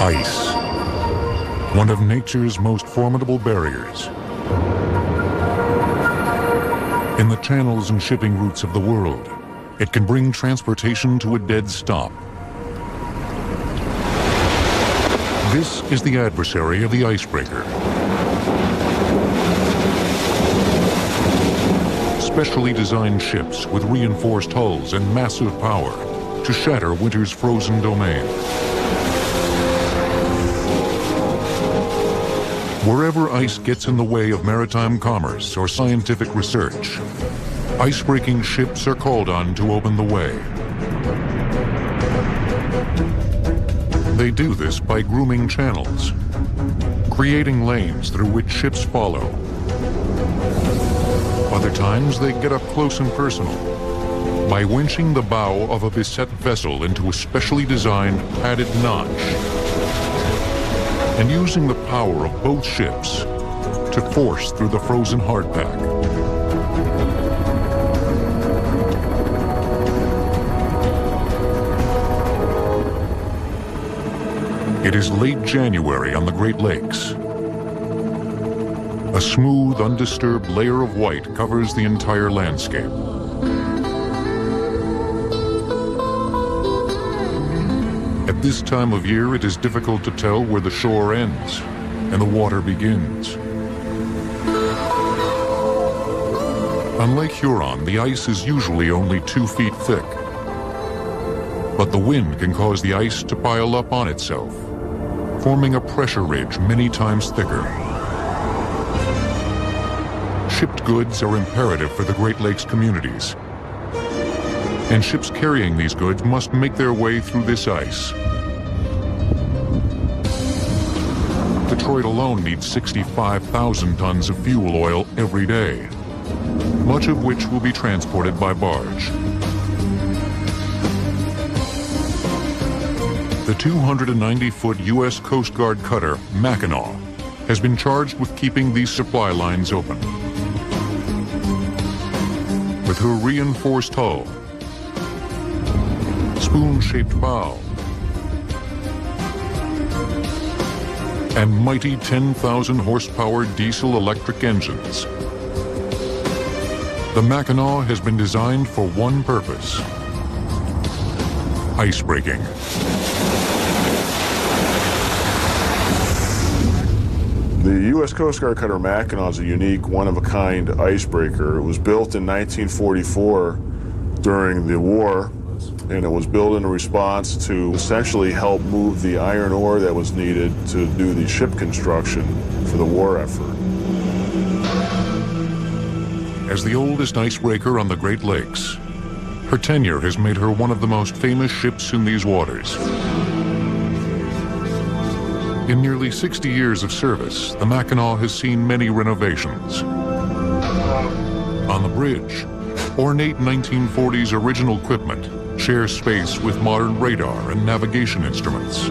Ice, one of nature's most formidable barriers. In the channels and shipping routes of the world, it can bring transportation to a dead stop. This is the adversary of the icebreaker. Specially designed ships with reinforced hulls and massive power to shatter winter's frozen domain. Wherever ice gets in the way of maritime commerce or scientific research, ice-breaking ships are called on to open the way. They do this by grooming channels, creating lanes through which ships follow. Other times they get up close and personal by winching the bow of a beset vessel into a specially designed padded notch and using the power of both ships to force through the frozen hardpack. It is late January on the Great Lakes. A smooth, undisturbed layer of white covers the entire landscape. At this time of year, it is difficult to tell where the shore ends and the water begins. On Lake Huron, the ice is usually only 2 feet thick, but the wind can cause the ice to pile up on itself, forming a pressure ridge many times thicker. Shipped goods are imperative for the Great Lakes communities, and ships carrying these goods must make their way through this ice. Detroit alone needs 65,000 tons of fuel oil every day, much of which will be transported by barge. The 290-foot U.S. Coast Guard cutter, Mackinaw, has been charged with keeping these supply lines open. With her reinforced hull, spoon-shaped bow, and mighty 10,000-horsepower diesel-electric engines, the Mackinaw has been designed for one purpose: icebreaking. The U.S. Coast Guard cutter Mackinaw is a unique, one-of-a-kind icebreaker. It was built in 1944 during the war, and it was built in response to essentially help move the iron ore that was needed to do the ship construction for the war effort. As the oldest icebreaker on the Great Lakes, her tenure has made her one of the most famous ships in these waters. In nearly 60 years of service, the Mackinaw has seen many renovations. On the bridge, ornate 1940s original equipment shares space with modern radar and navigation instruments.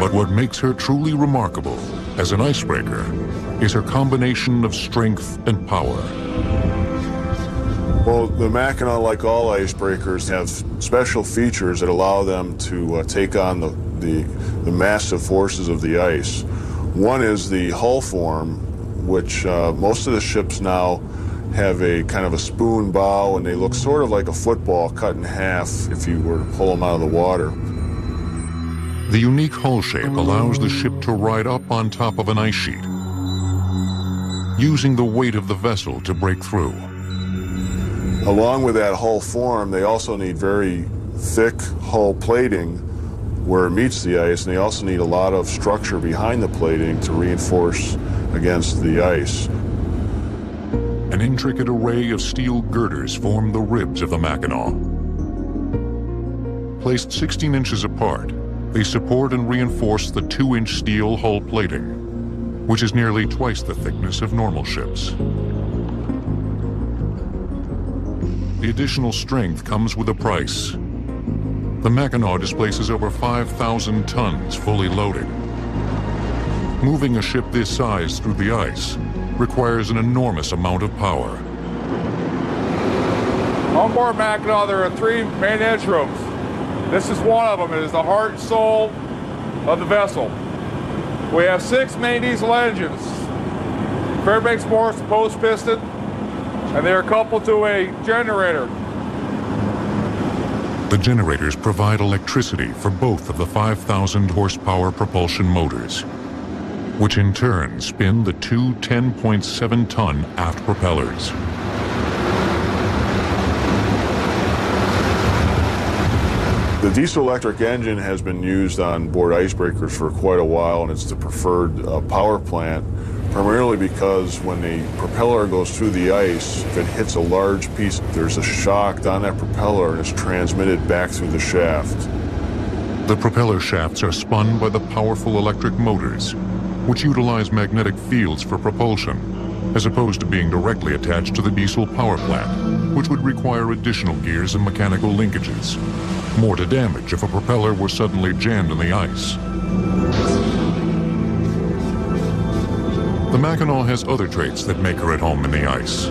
But what makes her truly remarkable as an icebreaker is her combination of strength and power. Well, the Mackinaw, like all icebreakers, have special features that allow them to take on the massive forces of the ice. One is the hull form, which most of the ships now have a kind of a spoon bow, and they look sort of like a football cut in half if you were to pull them out of the water. The unique hull shape allows the ship to ride up on top of an ice sheet, using the weight of the vessel to break through. Along with that hull form, they also need very thick hull plating where it meets the ice, and they also need a lot of structure behind the plating to reinforce against the ice. An intricate array of steel girders form the ribs of the Mackinaw. Placed 16 inches apart, they support and reinforce the 2-inch steel hull plating, which is nearly twice the thickness of normal ships. The additional strength comes with a price. The Mackinaw displaces over 5,000 tons fully loaded. Moving a ship this size through the ice requires an enormous amount of power. On board Mackinaw, there are 3 main instruments. This is one of them. It is the heart and soul of the vessel. We have 6 main diesel engines, Fairbanks Morse post piston, and they are coupled to a generator. The generators provide electricity for both of the 5,000 horsepower propulsion motors, which in turn spin the 2 10.7-ton aft propellers. The diesel-electric engine has been used on board icebreakers for quite a while, and it's the preferred power plant, primarily because when the propeller goes through the ice, if it hits a large piece, there's a shock on that propeller and it's transmitted back through the shaft. The propeller shafts are spun by the powerful electric motors, which utilize magnetic fields for propulsion, as opposed to being directly attached to the diesel power plant, which would require additional gears and mechanical linkages. More to damage if a propeller were suddenly jammed in the ice. The Mackinaw has other traits that make her at home in the ice.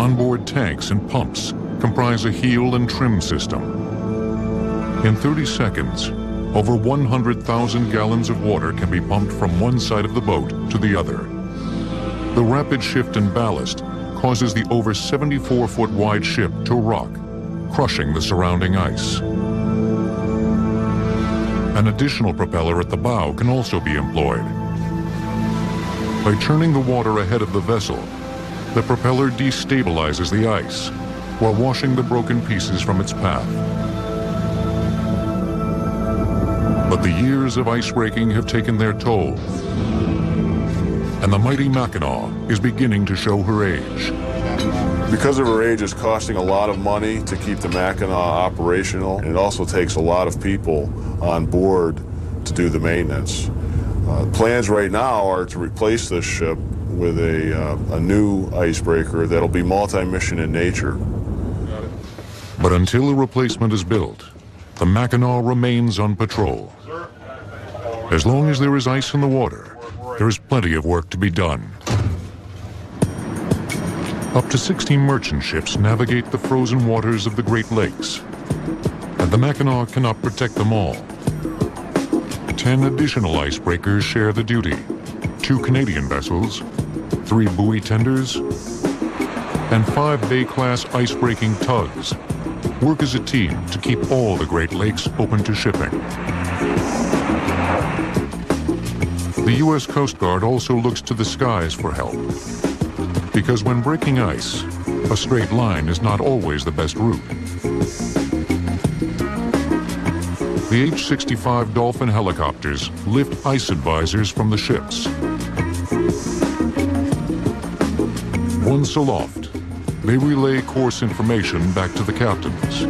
Onboard tanks and pumps comprise a heel and trim system. In 30 seconds, over 100,000 gallons of water can be pumped from one side of the boat to the other. The rapid shift in ballast causes the over 74-foot wide ship to rock, crushing the surrounding ice. An additional propeller at the bow can also be employed. By churning the water ahead of the vessel, the propeller destabilizes the ice while washing the broken pieces from its path. But the years of ice breaking have taken their toll, and the mighty Mackinaw is beginning to show her age. Because of her age, it's costing a lot of money to keep the Mackinaw operational, and it also takes a lot of people on board to do the maintenance. Plans right now are to replace this ship with a new icebreaker that'll be multi-mission in nature. But until a replacement is built, the Mackinaw remains on patrol. As long as there is ice in the water, there is plenty of work to be done. Up to 60 merchant ships navigate the frozen waters of the Great Lakes, and the Mackinaw cannot protect them all. 10 additional icebreakers share the duty, 2 Canadian vessels, 3 buoy tenders, and 5 Bay-class icebreaking tugs work as a team to keep all the Great Lakes open to shipping. The U.S. Coast Guard also looks to the skies for help, because when breaking ice, a straight line is not always the best route. The H-65 Dolphin helicopters lift ice advisories from the ships. Once aloft, they relay course information back to the captains.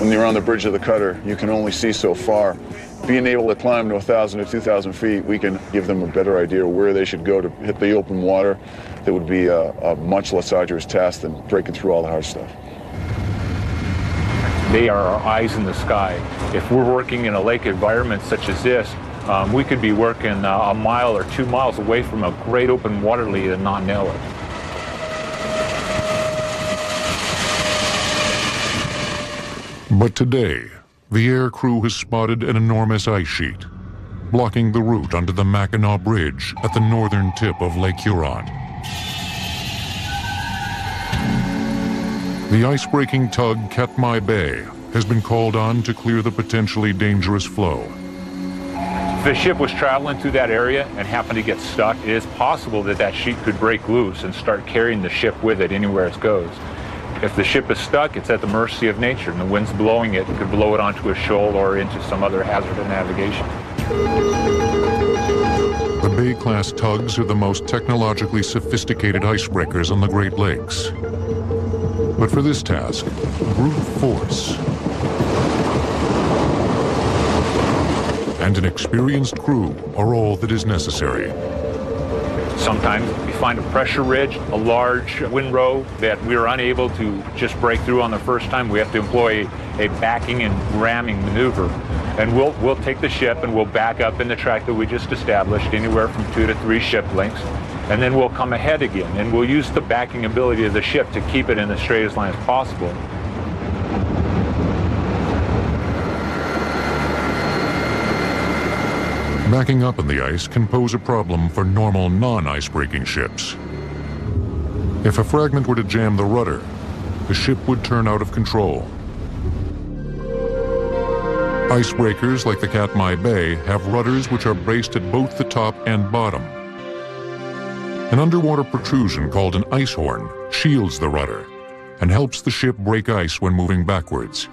When you're on the bridge of the cutter, you can only see so far. Being able to climb to 1,000 to 2,000 feet, we can give them a better idea where they should go to hit the open water. That would be a much less arduous task than breaking through all the hard stuff. They are our eyes in the sky. If we're working in a lake environment such as this, we could be working a mile or 2 miles away from a great open water lead and not know it. But today, the air crew has spotted an enormous ice sheet, blocking the route under the Mackinaw Bridge at the northern tip of Lake Huron. The ice-breaking tug Katmai Bay has been called on to clear the potentially dangerous flow. If the ship was traveling through that area and happened to get stuck, it is possible that that sheet could break loose and start carrying the ship with it anywhere it goes. If the ship is stuck, it's at the mercy of nature, and the wind's blowing it. It could blow it onto a shoal or into some other hazard of navigation. The Bay-class tugs are the most technologically sophisticated icebreakers on the Great Lakes. But for this task, brute force and an experienced crew are all that is necessary. Sometimes we find a pressure ridge, a large wind row that we are unable to just break through on the first time. We have to employ a backing and ramming maneuver. And we'll take the ship and we'll back up in the track that we just established, anywhere from 2 to 3 ship lengths. and then we'll come ahead again, and we'll use the backing ability of the ship to keep it in the straightest line as possible. Backing up in the ice can pose a problem for normal non-icebreaking ships. If a fragment were to jam the rudder, the ship would turn out of control. Icebreakers like the Katmai Bay have rudders which are braced at both the top and bottom. An underwater protrusion called an ice horn shields the rudder and helps the ship break ice when moving backwards.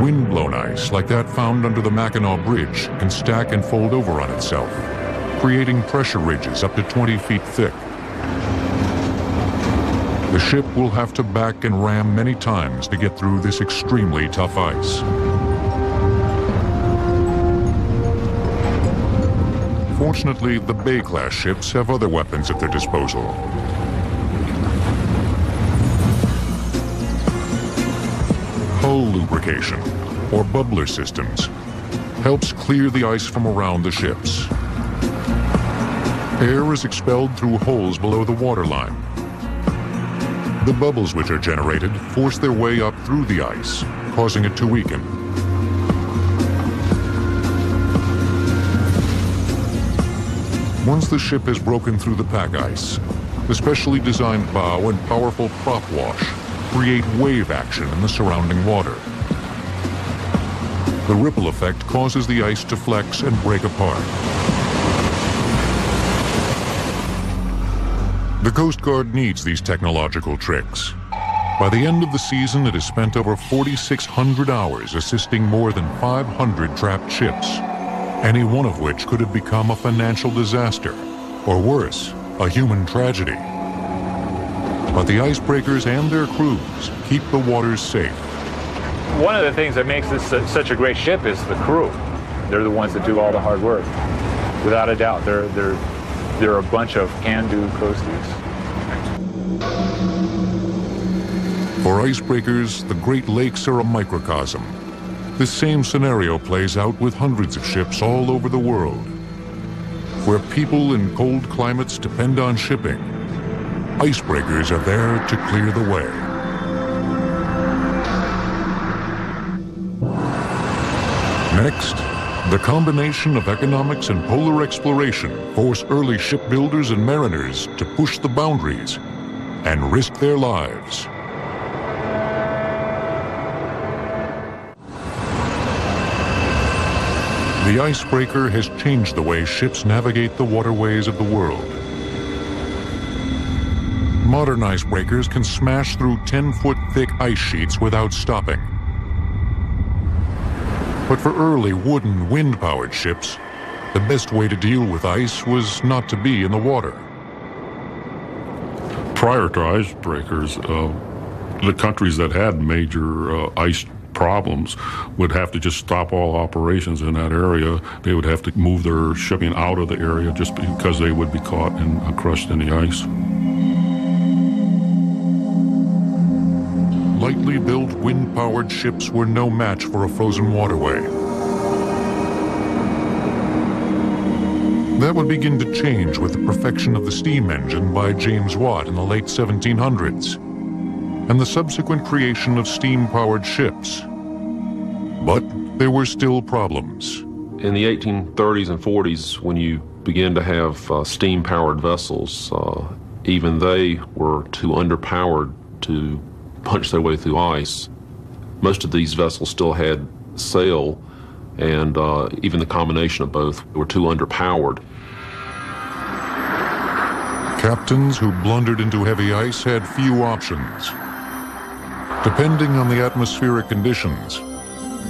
Wind-blown ice like that found under the Mackinaw Bridge can stack and fold over on itself, creating pressure ridges up to 20 feet thick. The ship will have to back and ram many times to get through this extremely tough ice. Fortunately, the Bay-class ships have other weapons at their disposal. Hull lubrication, or bubbler systems, helps clear the ice from around the ships. Air is expelled through holes below the waterline. The bubbles which are generated force their way up through the ice, causing it to weaken. Once the ship has broken through the pack ice, the specially designed bow and powerful prop wash create wave action in the surrounding water. The ripple effect causes the ice to flex and break apart. The Coast Guard needs these technological tricks. By the end of the season, it has spent over 4,600 hours assisting more than 500 trapped ships, any one of which could have become a financial disaster, or worse, a human tragedy. But the icebreakers and their crews keep the waters safe. One of the things that makes this such a great ship is the crew. They're the ones that do all the hard work. Without a doubt, they're a bunch of can-do coasties. For icebreakers, the Great Lakes are a microcosm. This same scenario plays out with hundreds of ships all over the world. Where people in cold climates depend on shipping, icebreakers are there to clear the way. Next, the combination of economics and polar exploration forced early shipbuilders and mariners to push the boundaries and risk their lives. The icebreaker has changed the way ships navigate the waterways of the world. Modern icebreakers can smash through 10-foot thick ice sheets without stopping. But for early wooden wind-powered ships, the best way to deal with ice was not to be in the water. Prior to icebreakers, the countries that had major ice problems would have to just stop all operations in that area. They would have to move their shipping out of the area just because they would be caught and crushed in the ice. Lightly built wind-powered ships were no match for a frozen waterway. That would begin to change with the perfection of the steam engine by James Watt in the late 1700s, and the subsequent creation of steam-powered ships. But there were still problems. In the 1830s and 40s, when you began to have steam-powered vessels, even they were too underpowered to punch their way through ice. Most of these vessels still had sail, and even the combination of both were too underpowered. Captains who blundered into heavy ice had few options. Depending on the atmospheric conditions,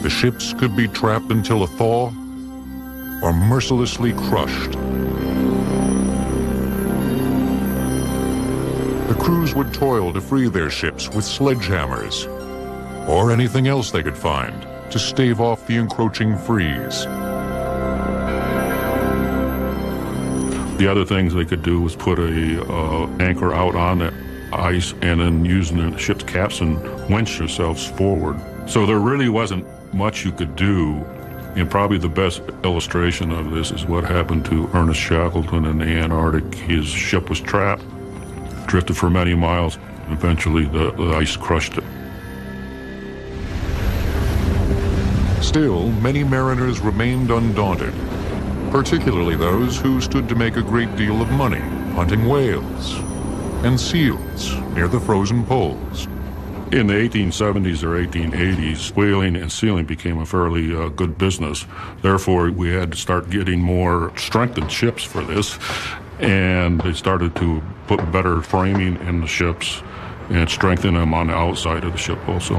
the ships could be trapped until a thaw or mercilessly crushed. The crews would toil to free their ships with sledgehammers or anything else they could find to stave off the encroaching freeze. The other things they could do was put a anchor out on the ice and then using the ship's capstan winch yourselves forward. So there really wasn't much you could do And probably the best illustration of this is what happened to Ernest Shackleton in the Antarctic. His ship was trapped, drifted for many miles, and eventually the ice crushed it. Still, many mariners remained undaunted, particularly those who stood to make a great deal of money hunting whales and seals near the frozen poles. In the 1870s or 1880s, whaling and sealing became a fairly good business. Therefore, we had to start getting more strengthened ships for this, and they started to put better framing in the ships and strengthen them on the outside of the ship also.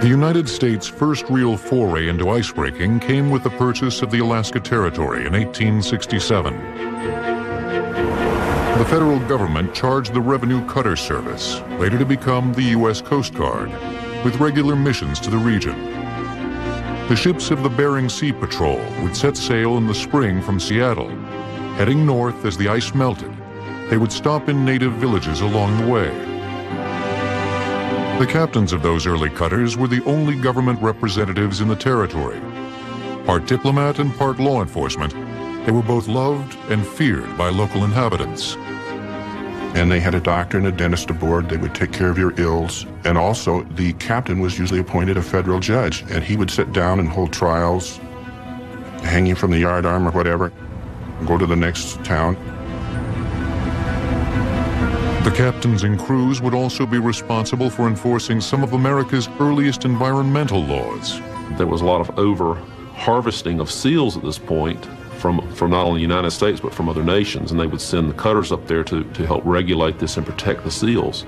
The United States' first real foray into icebreaking came with the purchase of the Alaska Territory in 1867. The federal government charged the Revenue Cutter Service, later to become the U.S. Coast Guard, with regular missions to the region. The ships of the Bering Sea Patrol would set sail in the spring from Seattle. Heading north as the ice melted, they would stop in native villages along the way. The captains of those early cutters were the only government representatives in the territory. Part diplomat and part law enforcement, they were both loved and feared by local inhabitants. And they had a doctor and a dentist aboard. They would take care of your ills. And also, the captain was usually appointed a federal judge, and he would sit down and hold trials, hanging from the yardarm or whatever, go to the next town. The captains and crews would also be responsible for enforcing some of America's earliest environmental laws. There was a lot of over-harvesting of seals at this point from not only the United States, but from other nations, and they would send the cutters up there to help regulate this and protect the seals.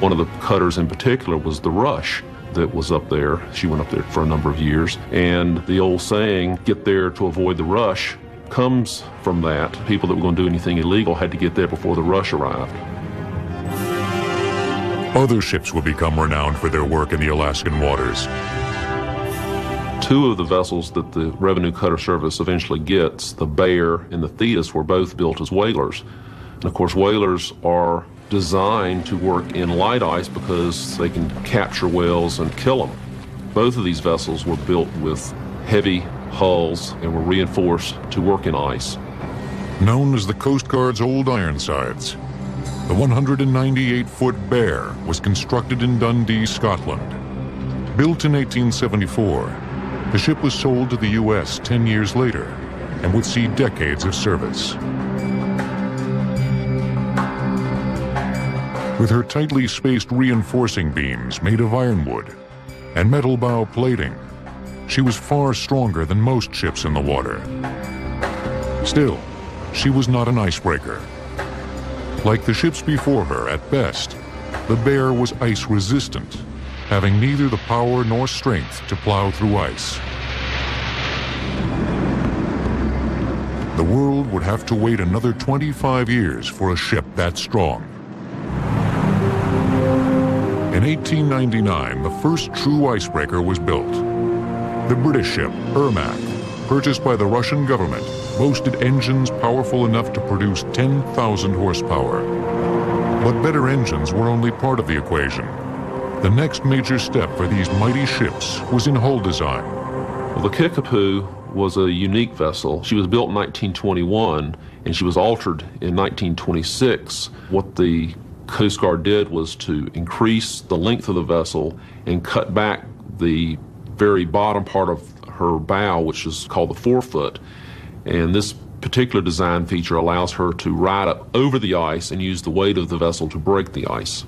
One of the cutters in particular was the Rush that was up there. She went up there for a number of years, and the old saying, get there to avoid the Rush, comes from that. People that were going to do anything illegal had to get there before the Rush arrived. Other ships would become renowned for their work in the Alaskan waters. Two of the vessels that the Revenue Cutter Service eventually gets, the Bear and the Thetis, were both built as whalers. And of course, whalers are designed to work in light ice because they can capture whales and kill them. Both of these vessels were built with heavy hulls and were reinforced to work in ice. Known as the Coast Guard's Old Ironsides, the 198-foot Bear was constructed in Dundee, Scotland. Built in 1874, the ship was sold to the U.S. 10 years later and would see decades of service. With her tightly spaced reinforcing beams made of ironwood and metal bow plating, she was far stronger than most ships in the water. Still, she was not an icebreaker. Like the ships before her at best, the Bear was ice resistant, having neither the power nor strength to plow through ice. The world would have to wait another 25 years for a ship that strong. In 1899, the first true icebreaker was built. The British ship, Irmac, purchased by the Russian government, boasted engines powerful enough to produce 10,000 horsepower. But better engines were only part of the equation. The next major step for these mighty ships was in hull design. Well, the Kickapoo was a unique vessel. She was built in 1921, and she was altered in 1926. What the Coast Guard did was to increase the length of the vessel and cut back the very bottom part of her bow, which is called the forefoot. And this particular design feature allows her to ride up over the ice and use the weight of the vessel to break the ice.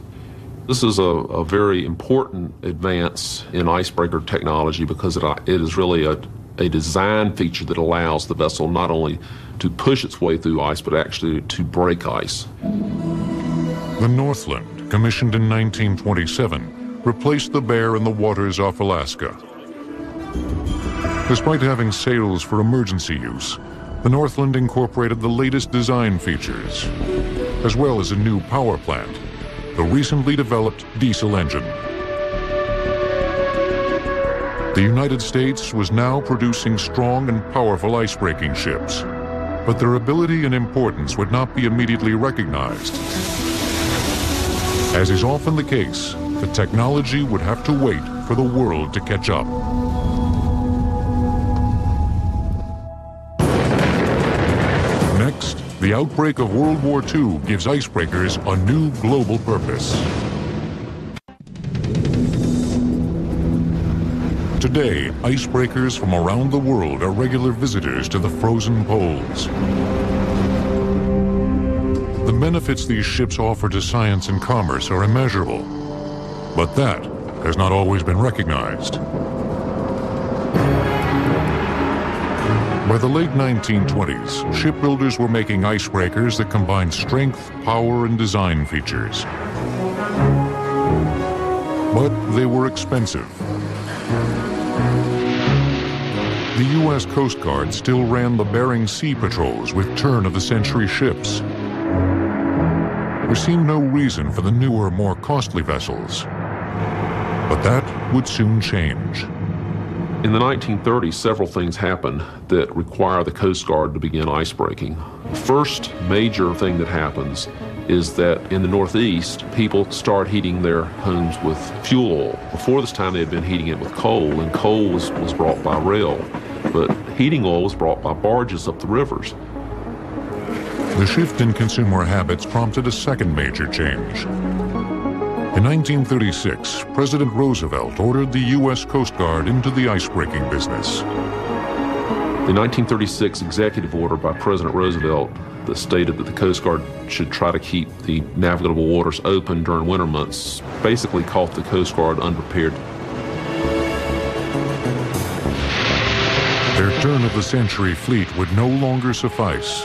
This is a very important advance in icebreaker technology because it is really a design feature that allows the vessel not only to push its way through ice, but actually to break ice. The Northland, commissioned in 1927, replaced the Bear in the waters off Alaska. Despite having sails for emergency use, the Northland incorporated the latest design features, as well as a new power plant, the recently developed diesel engine. The United States was now producing strong and powerful icebreaking ships, but their ability and importance would not be immediately recognized. As is often the case, the technology would have to wait for the world to catch up. the outbreak of World War II gives icebreakers a new global purpose. Today, icebreakers from around the world are regular visitors to the frozen poles. The benefits these ships offer to science and commerce are immeasurable, but that has not always been recognized. By the late 1920s, shipbuilders were making icebreakers that combined strength, power, and design features. But they were expensive. The U.S. Coast Guard still ran the Bering Sea Patrols with turn-of-the-century ships. There seemed no reason for the newer, more costly vessels. But that would soon change. In the 1930s, several things happened that require the Coast Guard to begin icebreaking. The first major thing that happens is that in the Northeast, people start heating their homes with fuel oil. Before this time, they had been heating it with coal, and coal was brought by rail. But heating oil was brought by barges up the rivers. The shift in consumer habits prompted a second major change. In 1936, President Roosevelt ordered the U.S. Coast Guard into the icebreaking business. The 1936 executive order by President Roosevelt that stated that the Coast Guard should try to keep the navigable waters open during winter months basically caught the Coast Guard unprepared. Their turn-of-the-century fleet would no longer suffice.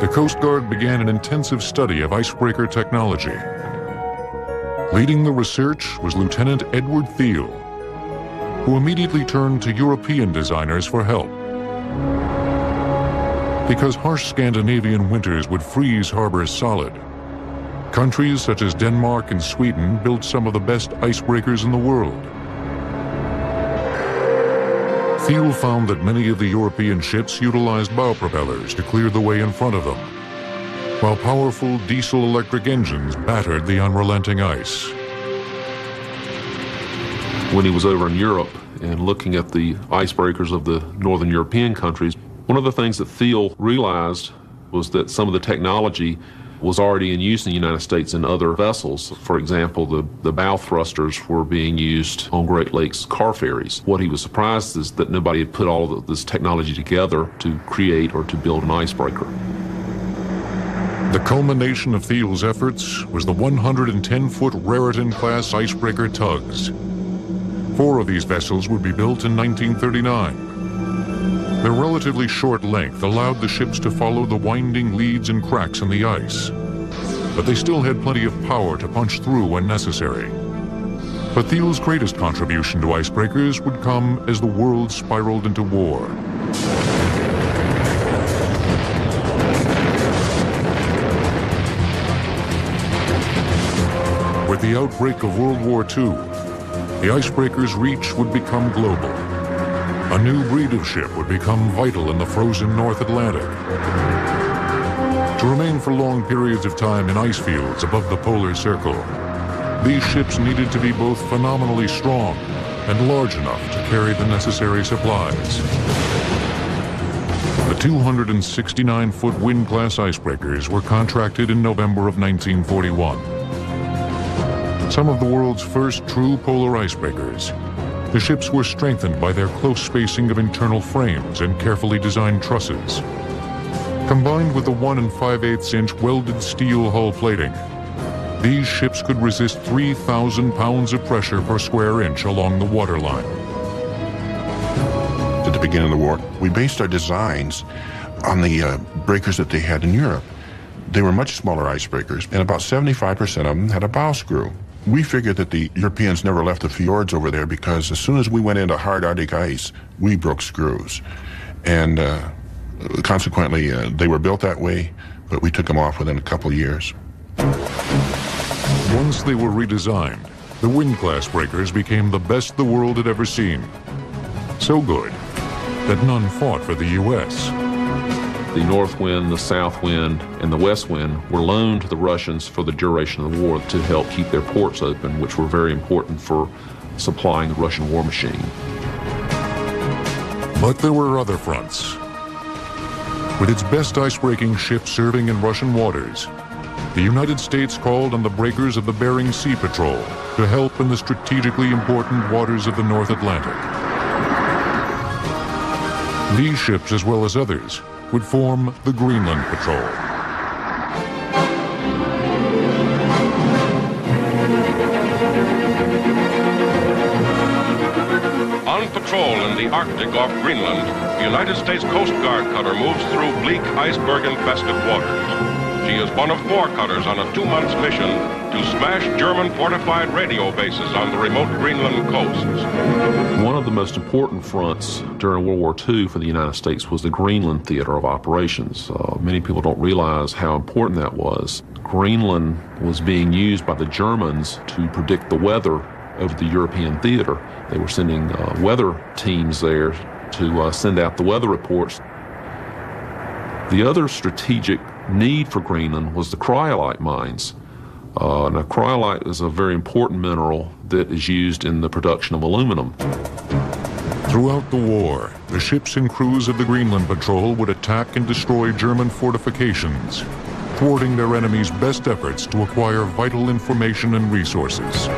The Coast Guard began an intensive study of icebreaker technology. Leading the research was Lieutenant Edward Thiel, who immediately turned to European designers for help. Because harsh Scandinavian winters would freeze harbors solid, countries such as Denmark and Sweden built some of the best icebreakers in the world. Thiel found that many of the European ships utilized bow propellers to clear the way in front of them, while powerful diesel-electric engines battered the unrelenting ice. When he was over in Europe and looking at the icebreakers of the northern European countries, one of the things that Thiel realized was that some of the technology was already in use in the United States in other vessels. For example, the bow thrusters were being used on Great Lakes car ferries. What he was surprised is that nobody had put all of this technology together to create or to build an icebreaker. The culmination of Thiel's efforts was the 110-foot Raritan-class icebreaker tugs. 4 of these vessels would be built in 1939. Their relatively short length allowed the ships to follow the winding leads and cracks in the ice, but they still had plenty of power to punch through when necessary. But Thiel's greatest contribution to icebreakers would come as the world spiraled into war. With the outbreak of World War II, the icebreaker's reach would become global. A new breed of ship would become vital in the frozen North Atlantic. To remain for long periods of time in ice fields above the polar circle, these ships needed to be both phenomenally strong and large enough to carry the necessary supplies. The 269-foot Wind-class icebreakers were contracted in November of 1941. Some of the world's first true polar icebreakers. The ships were strengthened by their close spacing of internal frames and carefully designed trusses. Combined with the 1 5/8-inch welded steel hull plating, these ships could resist 3,000 pounds of pressure per square inch along the waterline. At the beginning of the war, we based our designs on the breakers that they had in Europe. They were much smaller icebreakers, and about 75% of them had a bow screw. We figured that the Europeans never left the fjords over there because as soon as we went into hard Arctic ice, we broke screws. And consequently, they were built that way, but we took them off within a couple years. Once they were redesigned, the Wind-class breakers became the best the world had ever seen. So good that none fought for the U.S. The North Wind, the South Wind, and the West Wind were loaned to the Russians for the duration of the war to help keep their ports open, which were very important for supplying the Russian war machine. But there were other fronts. With its best ice-breaking ships serving in Russian waters, the United States called on the breakers of the Bering Sea Patrol to help in the strategically important waters of the North Atlantic. These ships, as well as others, would form the Greenland Patrol. On patrol in the Arctic off Greenland, the United States Coast Guard cutter moves through bleak, iceberg-infested waters. She is one of four cutters on a 2-month mission to smash German fortified radio bases on the remote Greenland coasts. One of the most important fronts during World War II for the United States was the Greenland Theater of Operations. Many people don't realize how important that was. Greenland was being used by the Germans to predict the weather over the European theater. They were sending weather teams there to send out the weather reports. The other strategic need for Greenland was the cryolite mines. Now, cryolite is a very important mineral that is used in the production of aluminum. Throughout the war, the ships and crews of the Greenland Patrol would attack and destroy German fortifications, thwarting their enemies' best efforts to acquire vital information and resources.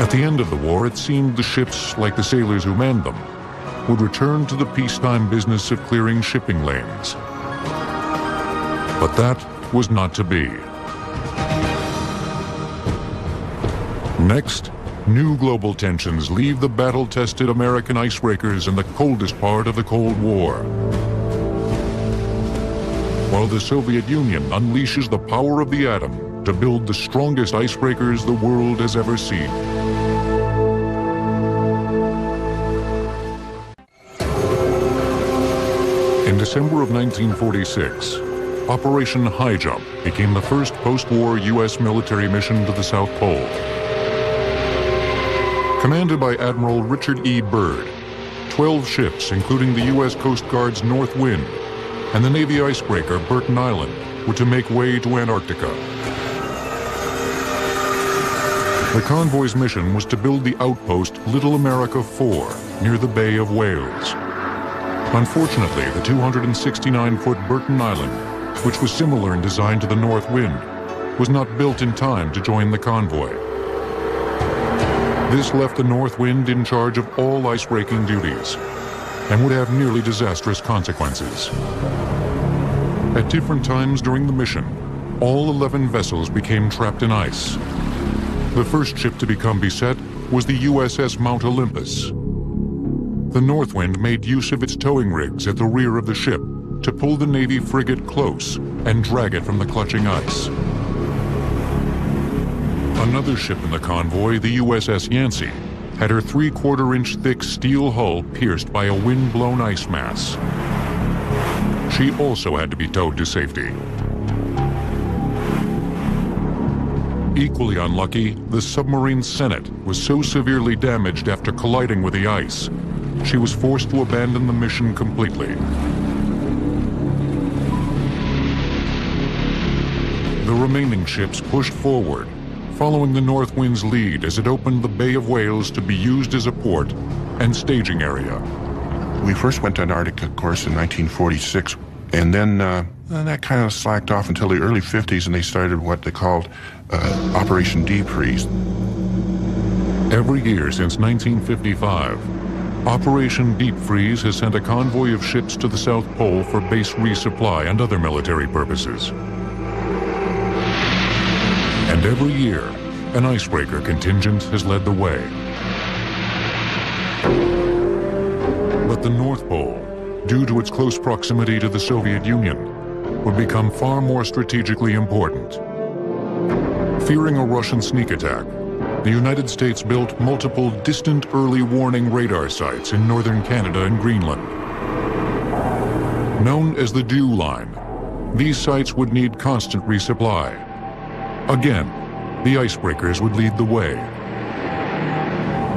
At the end of the war, it seemed the ships, like the sailors who manned them, would return to the peacetime business of clearing shipping lanes. But that was not to be. Next, new global tensions leave the battle-tested American icebreakers in the coldest part of the Cold War, while the Soviet Union unleashes the power of the atom to build the strongest icebreakers the world has ever seen. In December of 1946, Operation High Jump became the first post-war U.S. military mission to the South Pole. Commanded by Admiral Richard E. Byrd, 12 ships, including the U.S. Coast Guard's North Wind and the Navy icebreaker Burton Island, were to make way to Antarctica. The convoy's mission was to build the outpost Little America IV near the Bay of Whales. Unfortunately, the 269-foot Burton Island, which was similar in design to the North Wind, was not built in time to join the convoy. This left the North Wind in charge of all ice-breaking duties and would have nearly disastrous consequences. At different times during the mission, all 11 vessels became trapped in ice. The first ship to become beset was the USS Mount Olympus. The North Wind made use of its towing rigs at the rear of the ship to pull the Navy frigate close and drag it from the clutching ice. Another ship in the convoy, the USS Yancey, had her 3/4-inch thick steel hull pierced by a wind-blown ice mass. She also had to be towed to safety. Equally unlucky, the submarine Senate was so severely damaged after colliding with the ice, she was forced to abandon the mission completely. The remaining ships pushed forward, following the North Wind's lead as it opened the Bay of Whales to be used as a port and staging area. We first went to Antarctica, of course, in 1946, and then that kind of slacked off until the early 50s, and they started what they called Operation Deep Freeze. Every year since 1955, Operation Deep Freeze has sent a convoy of ships to the South Pole for base resupply and other military purposes. And every year, an icebreaker contingent has led the way. But the North Pole, due to its close proximity to the Soviet Union, would become far more strategically important. Fearing a Russian sneak attack, the United States built multiple distant early warning radar sites in northern Canada and Greenland. Known as the Dew Line, these sites would need constant resupply. Again, the icebreakers would lead the way.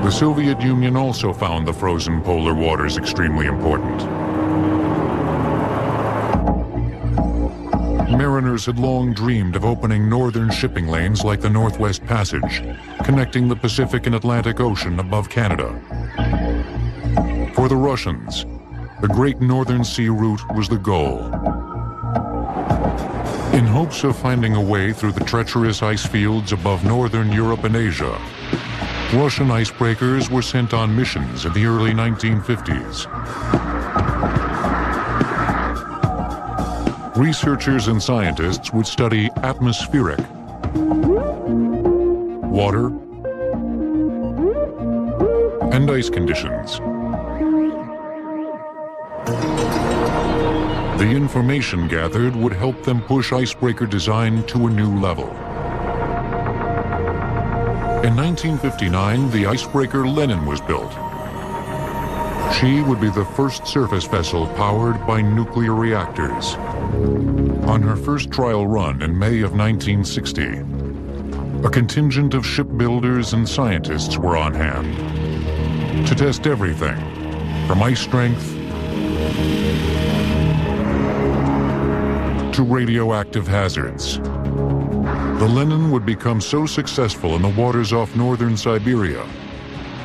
The Soviet Union also found the frozen polar waters extremely important. Mariners had long dreamed of opening northern shipping lanes like the Northwest Passage, connecting the Pacific and Atlantic Ocean above Canada. For the Russians, the Great Northern Sea Route was the goal. In hopes of finding a way through the treacherous ice fields above northern Europe and Asia, Russian icebreakers were sent on missions in the early 1950s. Researchers and scientists would study atmospheric, water, and ice conditions. The information gathered would help them push icebreaker design to a new level. In 1959, the icebreaker Lenin was built. She would be the first surface vessel powered by nuclear reactors. On her first trial run in May of 1960, a contingent of shipbuilders and scientists were on hand to test everything from ice strength to radioactive hazards. The Lenin would become so successful in the waters off northern Siberia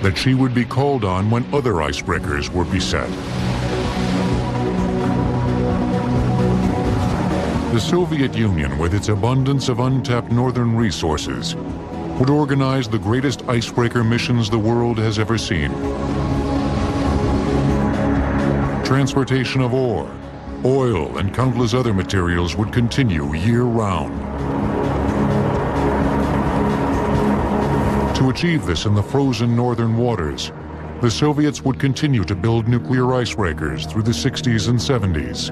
that she would be called on when other icebreakers were beset. The Soviet Union, with its abundance of untapped northern resources, would organize the greatest icebreaker missions the world has ever seen. Transportation of ore, oil, and countless other materials would continue year-round. To achieve this in the frozen northern waters, the Soviets would continue to build nuclear icebreakers through the 60s and 70s.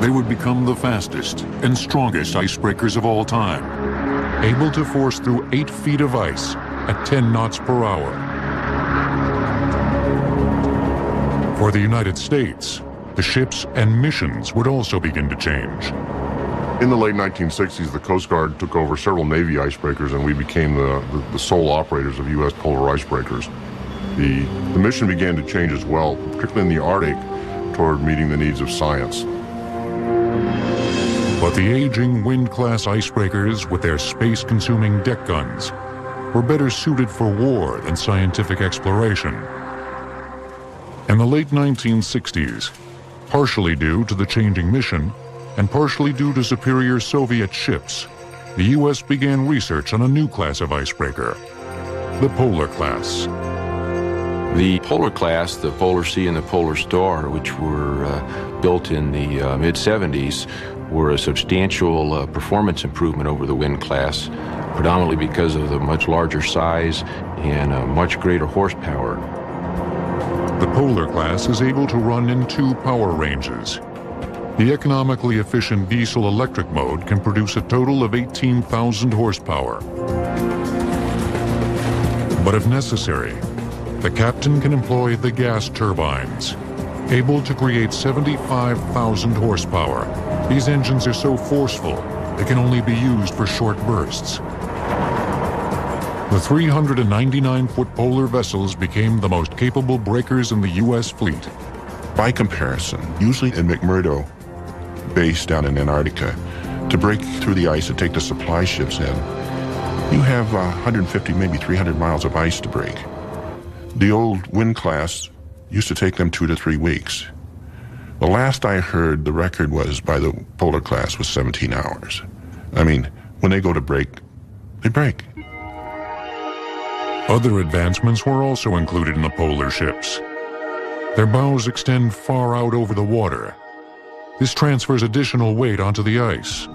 They would become the fastest and strongest icebreakers of all time, able to force through 8 feet of ice at 10 knots per hour. For the United States, the ships and missions would also begin to change. In the late 1960s, the Coast Guard took over several Navy icebreakers, and we became the sole operators of U.S. polar icebreakers. The mission began to change as well, particularly in the Arctic, toward meeting the needs of science. But the aging Wind-class icebreakers, with their space-consuming deck guns, were better suited for war than scientific exploration. In the late 1960s, partially due to the changing mission, and partially due to superior Soviet ships, the U.S. began research on a new class of icebreaker, the Polar Class. The Polar Class, the Polar Sea and the Polar Star, which were built in the mid-70s, were a substantial performance improvement over the Wind Class, predominantly because of the much larger size and much greater horsepower. The Polar Class is able to run in two power ranges. The economically efficient diesel-electric mode can produce a total of 18,000 horsepower. But if necessary, the captain can employ the gas turbines, able to create 75,000 horsepower. These engines are so forceful, they can only be used for short bursts. The 399-foot polar vessels became the most capable breakers in the U.S. fleet. By comparison, usually in McMurdo Base down in Antarctica, to break through the ice and take the supply ships in, you have 150, maybe 300 miles of ice to break. The old Wind Class used to take them 2 to 3 weeks. The last I heard, the record was by the Polar Class was 17 hours. I mean, when they go to break, they break. Other advancements were also included in the polar ships. Their bows extend far out over the water. This transfers additional weight onto the ice.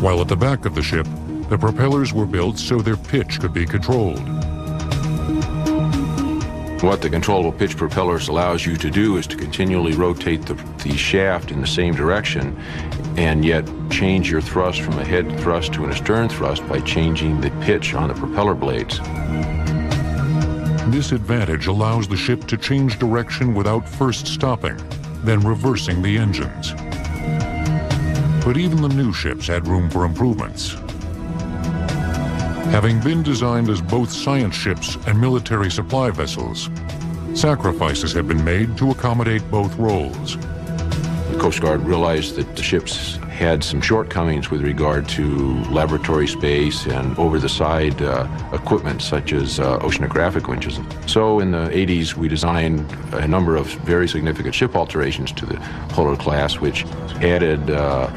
While at the back of the ship, the propellers were built so their pitch could be controlled. What the controllable pitch propellers allows you to do is to continually rotate the shaft in the same direction and yet change your thrust from a head thrust to an astern thrust by changing the pitch on the propeller blades. This advantage allows the ship to change direction without first stopping, then reversing the engines. But even the new ships had room for improvements. Having been designed as both science ships and military supply vessels, sacrifices have been made to accommodate both roles. The Coast Guard realized that the ships had some shortcomings with regard to laboratory space and over-the-side equipment such as oceanographic winches. So in the 80s, we designed a number of very significant ship alterations to the Polar Class, which added a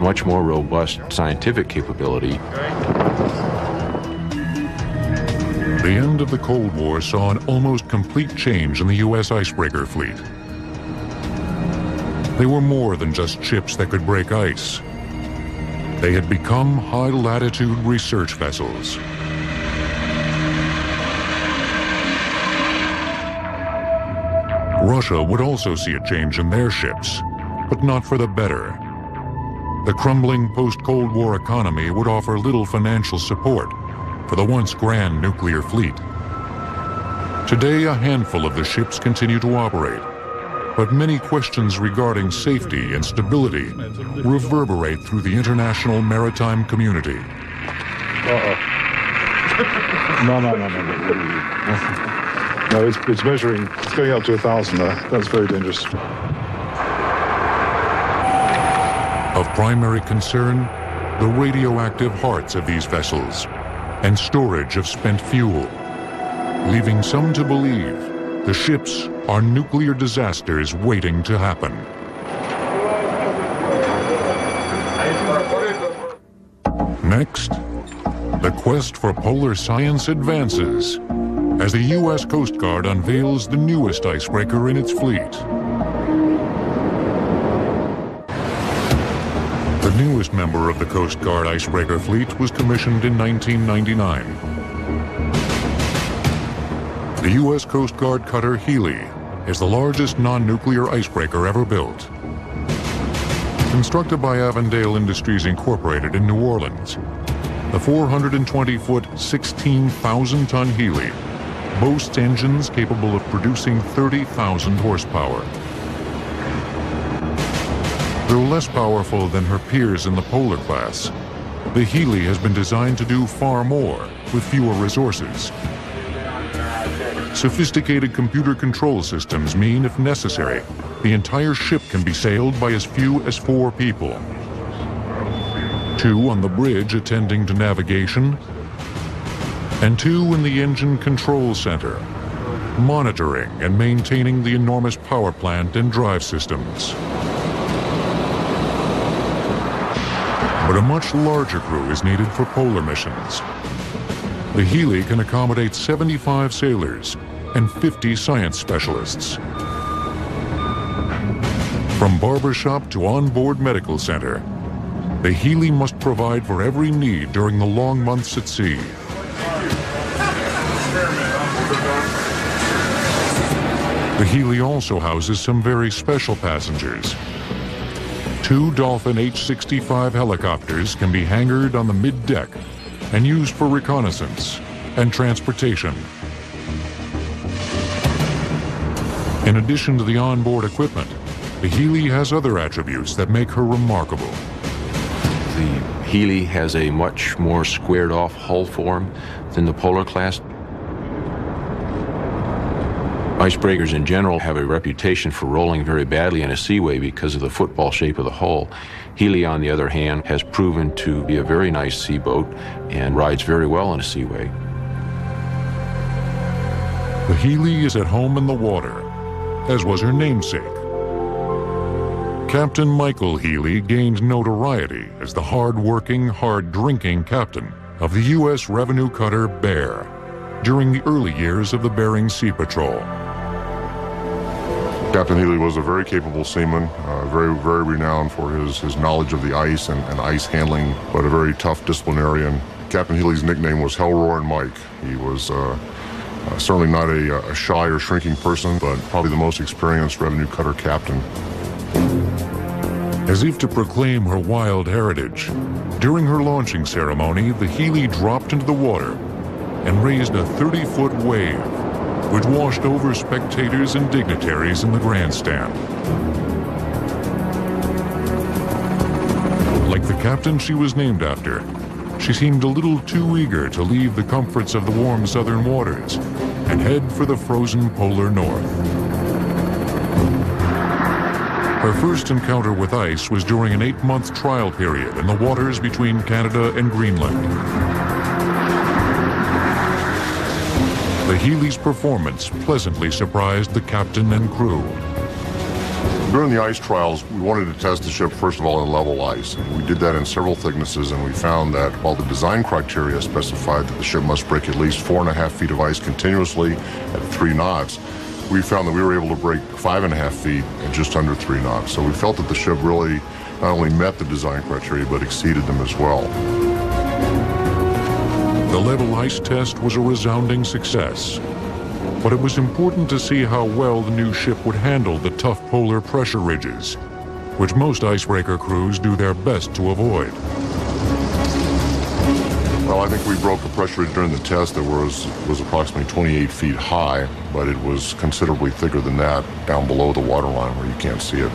much more robust scientific capability. The end of the Cold War saw an almost complete change in the U.S. icebreaker fleet. They were more than just ships that could break ice. They had become high-latitude research vessels. Russia would also see a change in their ships, but not for the better. The crumbling post-Cold War economy would offer little financial support for the once grand nuclear fleet. Today, a handful of the ships continue to operate, but many questions regarding safety and stability reverberate through the international maritime community. Uh-oh. No. No, it's measuring, it's going up to 1,000 there. That's very dangerous. Of primary concern, the radioactive hearts of these vessels and storage of spent fuel, leaving some to believe the ships are nuclear disasters waiting to happen. Next, the quest for polar science advances as the U.S. Coast Guard unveils the newest icebreaker in its fleet. The newest member of the Coast Guard icebreaker fleet was commissioned in 1999. The U.S. Coast Guard Cutter Healy is the largest non-nuclear icebreaker ever built. Constructed by Avondale Industries Incorporated in New Orleans, the 420-foot, 16,000-ton Healy boasts engines capable of producing 30,000 horsepower. Though less powerful than her peers in the Polar Class, the Healy has been designed to do far more with fewer resources. Sophisticated computer control systems mean, if necessary, the entire ship can be sailed by as few as 4 people. 2 on the bridge attending to navigation, and 2 in the engine control center, monitoring and maintaining the enormous power plant and drive systems. But a much larger crew is needed for polar missions. The Healy can accommodate 75 sailors and 50 science specialists. From barbershop to onboard medical center, the Healy must provide for every need during the long months at sea. The Healy also houses some very special passengers. 2 Dolphin H-65 helicopters can be hangared on the mid-deck and used for reconnaissance and transportation. In addition to the onboard equipment, the Healy has other attributes that make her remarkable. The Healy has a much more squared-off hull form than the Polar Class. Icebreakers in general have a reputation for rolling very badly in a seaway because of the football shape of the hull. Healy, on the other hand, has proven to be a very nice sea boat and rides very well in a seaway. The Healy is at home in the water, as was her namesake. Captain Michael Healy gained notoriety as the hard-working, hard-drinking captain of the U.S. Revenue Cutter Bear during the early years of the Bering Sea Patrol. Captain Healy was a very capable seaman, very renowned for his knowledge of the ice and ice handling, but a very tough disciplinarian. Captain Healy's nickname was Hellroarin' Mike. He was certainly not a shy or shrinking person, but probably the most experienced revenue cutter captain. As if to proclaim her wild heritage, during her launching ceremony, the Healy dropped into the water and raised a 30-foot wave, which washed over spectators and dignitaries in the grandstand. Like the captain she was named after, she seemed a little too eager to leave the comforts of the warm southern waters and head for the frozen polar north. Her first encounter with ice was during an 8-month trial period in the waters between Canada and Greenland. The Healy's performance pleasantly surprised the captain and crew. During the ice trials, we wanted to test the ship, first of all, in level ice. And we did that in several thicknesses, and we found that while the design criteria specified that the ship must break at least 4.5 feet of ice continuously at 3 knots, we found that we were able to break 5.5 feet at just under 3 knots. So we felt that the ship really not only met the design criteria, but exceeded them as well. The level ice test was a resounding success. But it was important to see how well the new ship would handle the tough polar pressure ridges, which most icebreaker crews do their best to avoid. Well, I think we broke a pressure ridge during the test that was approximately 28 feet high, but it was considerably thicker than that down below the waterline where you can't see it.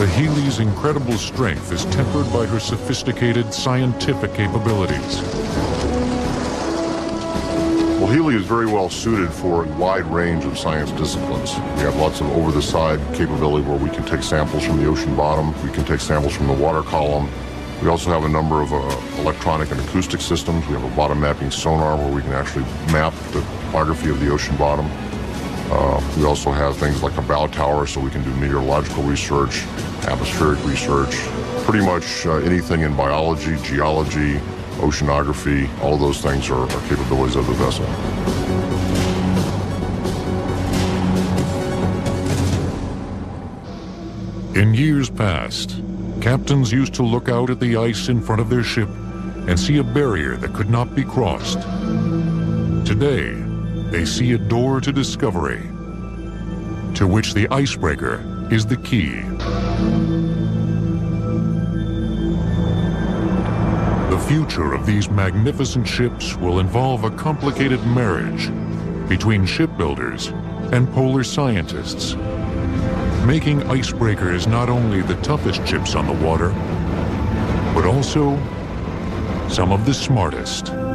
The Healy's incredible strength is tempered by her sophisticated scientific capabilities. Well, Healy is very well suited for a wide range of science disciplines. We have lots of over-the-side capability where we can take samples from the ocean bottom, we can take samples from the water column. We also have a number of electronic and acoustic systems. We have a bottom mapping sonar where we can actually map the topography of the ocean bottom. We also have things like a bow tower, so we can do meteorological research, atmospheric research, pretty much anything in biology, geology, oceanography, all those things are capabilities of the vessel. In years past, captains used to look out at the ice in front of their ship and see a barrier that could not be crossed. Today, they see a door to discovery, to which the icebreaker is the key. The future of these magnificent ships will involve a complicated marriage between shipbuilders and polar scientists, making icebreakers not only the toughest ships on the water, but also some of the smartest.